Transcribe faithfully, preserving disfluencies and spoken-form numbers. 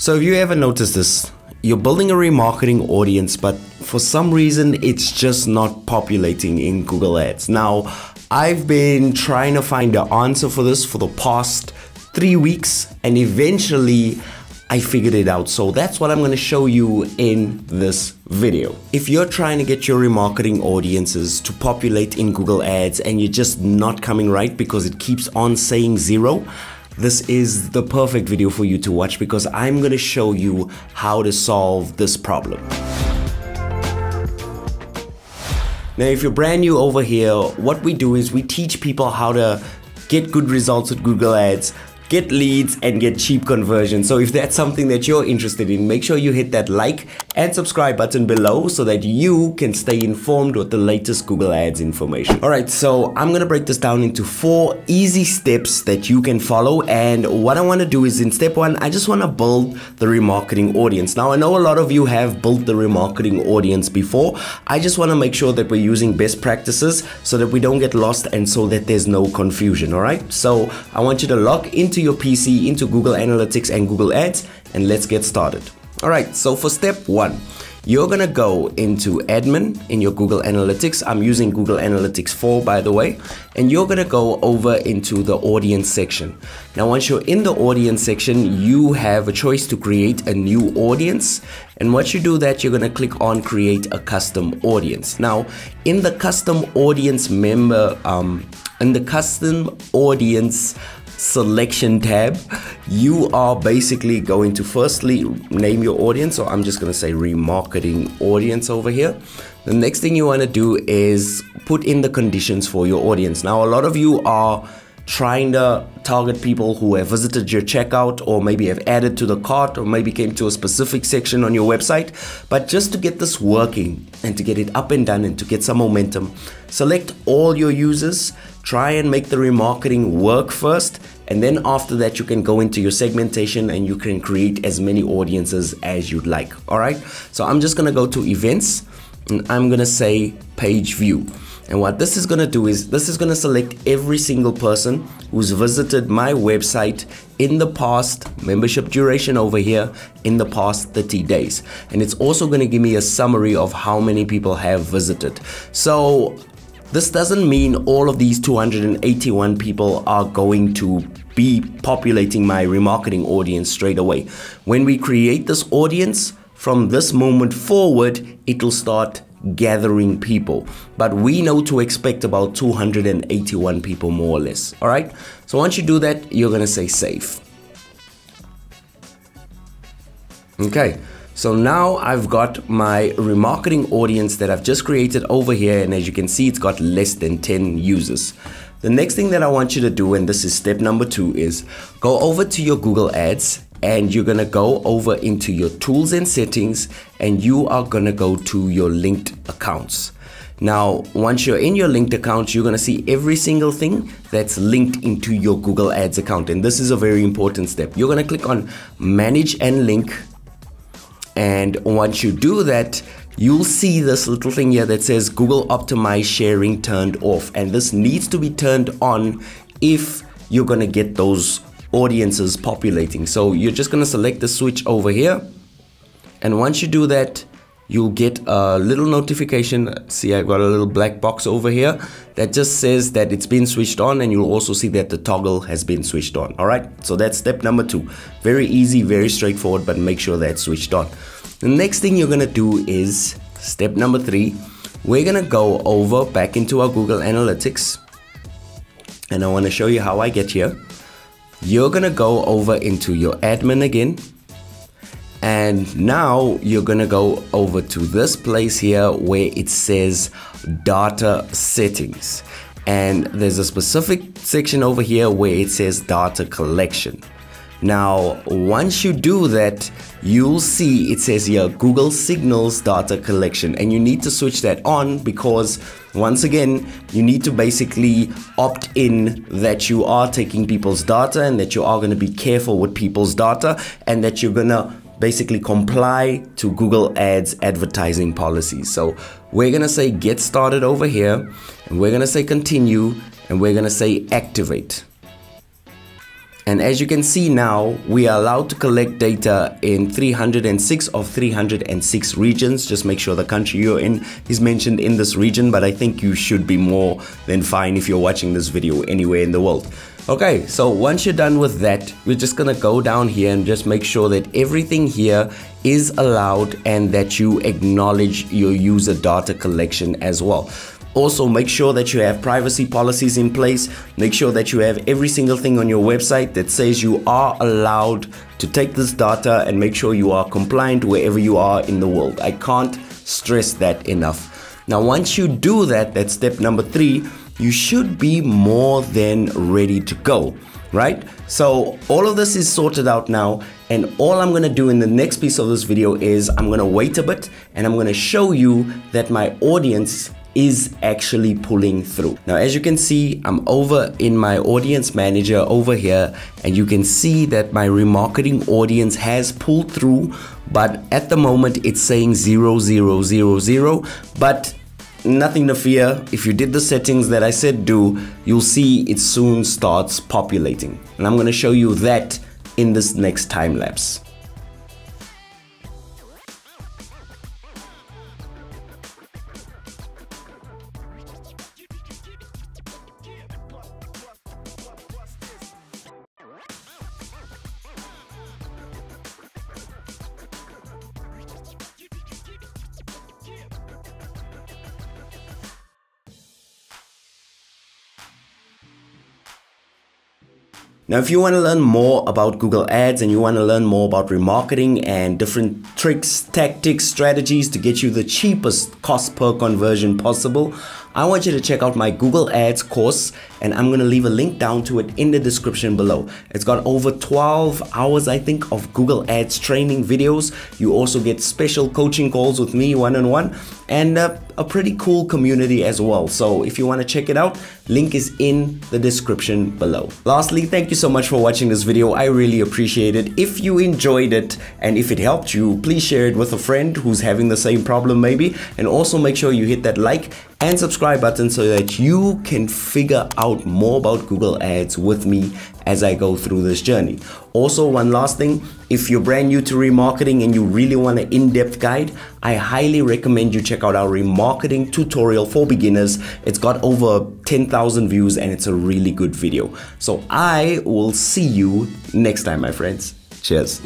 So if you ever noticed this, you're building a remarketing audience, but for some reason it's just not populating in Google Ads. Now, I've been trying to find the answer for this for the past three weeks and eventually I figured it out. So that's what I'm going to show you in this video. If you're trying to get your remarketing audiences to populate in Google Ads and you're just not coming right because it keeps on saying zero, this is the perfect video for you to watch because I'm going to show you how to solve this problem. Now, if you're brand new over here, what we do is we teach people how to get good results with Google Ads, get leads and get cheap conversions. So if that's something that you're interested in, make sure you hit that like and subscribe button below so that you can stay informed with the latest Google Ads information. All right, so I'm gonna break this down into four easy steps that you can follow. And what I wanna do is in step one, I just wanna build the remarketing audience. Now, I know a lot of you have built the remarketing audience before. I just wanna make sure that we're using best practices so that we don't get lost and so that there's no confusion, all right? So I want you to log into your P C, into Google Analytics and Google Ads, and let's get started. All right, so for step one, you're gonna go into admin in your Google Analytics. I'm using Google Analytics four, by the way, and you're gonna go over into the audience section. Now, once you're in the audience section, you have a choice to create a new audience. And once you do that, you're gonna click on create a custom audience. Now, in the custom audience member, um, in the custom audience selection tab, you are basically going to firstly name your audience, so I'm just going to say remarketing audience over here. The next thing you want to do is put in the conditions for your audience. Now, a lot of you are trying to target people who have visited your checkout or maybe have added to the cart or maybe came to a specific section on your website. But just to get this working and to get it up and done and to get some momentum, select all your users, try and make the remarketing work first, and then after that you can go into your segmentation and you can create as many audiences as you'd like. All right, so I'm just gonna go to events and I'm gonna say page view. And what this is gonna do is this is gonna select every single person who's visited my website in the past membership duration over here in the past thirty days. And it's also gonna give me a summary of how many people have visited. So this doesn't mean all of these two hundred eighty-one people are going to be populating my remarketing audience straight away. When we create this audience, from this moment forward, it'll start gathering people, but we know to expect about two hundred eighty-one people more or less. All right, so once you do that, you're gonna say save. Okay, so now I've got my remarketing audience that I've just created over here, and as you can see, it's got less than ten users. The next thing that I want you to do, and this is step number two, is go over to your Google Ads and you're gonna go over into your tools and settings and you are gonna go to your linked accounts. Now, once you're in your linked account, you're gonna see every single thing that's linked into your Google Ads account. And this is a very important step. You're gonna click on manage and link. And once you do that, you'll see this little thing here that says Google Optimize Sharing turned off. And this needs to be turned on if you're gonna get those audiences populating. So you're just gonna select the switch over here, and once you do that, you'll get a little notification. See, I've got a little black box over here that just says that it's been switched on, and you'll also see that the toggle has been switched on. All right, so that's step number two. Very easy, very straightforward, but make sure that's switched on. The next thing you're gonna do is step number three. We're gonna go over back into our Google Analytics, and I want to show you how I get here. You're gonna go over into your admin again, and now you're gonna go over to this place here where it says data settings, and there's a specific section over here where it says data collection. Now, once you do that, you'll see it says here Google Signals data collection, and you need to switch that on because once again, you need to basically opt in that you are taking people's data and that you are going to be careful with people's data and that you're going to basically comply to Google Ads advertising policies. So we're going to say get started over here, and we're going to say continue, and we're going to say activate. And as you can see now, we are allowed to collect data in three hundred six of three hundred six regions. Just make sure the country you're in is mentioned in this region, but I think you should be more than fine if you're watching this video anywhere in the world. Okay, so once you're done with that, we're just gonna go down here and just make sure that everything here is allowed and that you acknowledge your user data collection as well. Also, make sure that you have privacy policies in place. Make sure that you have every single thing on your website that says you are allowed to take this data, and make sure you are compliant wherever you are in the world. I can't stress that enough. Now, once you do that, that's step number three, you should be more than ready to go, right? So all of this is sorted out now, and all I'm gonna do in the next piece of this video is I'm gonna wait a bit and I'm gonna show you that my audience is actually pulling through. Now, as you can see, I'm over in my audience manager over here, and you can see that my remarketing audience has pulled through, but at the moment it's saying zero zero zero zero, but nothing to fear. If you did the settings that I said do, you'll see it soon starts populating, and I'm going to show you that in this next time lapse. Now, if you want to learn more about Google Ads and you want to learn more about remarketing and different tricks, tactics, strategies to get you the cheapest cost per conversion possible, I want you to check out my Google Ads course, and I'm going to leave a link down to it in the description below. It's got over twelve hours, I think, of Google Ads training videos. You also get special coaching calls with me one-on-one, and uh, a pretty cool community as well. So if you want to check it out, link is in the description below. Lastly, thank you so much for watching this video. I really appreciate it. If you enjoyed it and if it helped you, please share it with a friend who's having the same problem maybe. And also make sure you hit that like and subscribe button so that you can figure out more about Google Ads with me as I go through this journey. Also, one last thing, if you're brand new to remarketing and you really want an in-depth guide, I highly recommend you check out our remarketing tutorial for beginners. It's got over ten thousand views and it's a really good video. So I will see you next time, my friends. Cheers.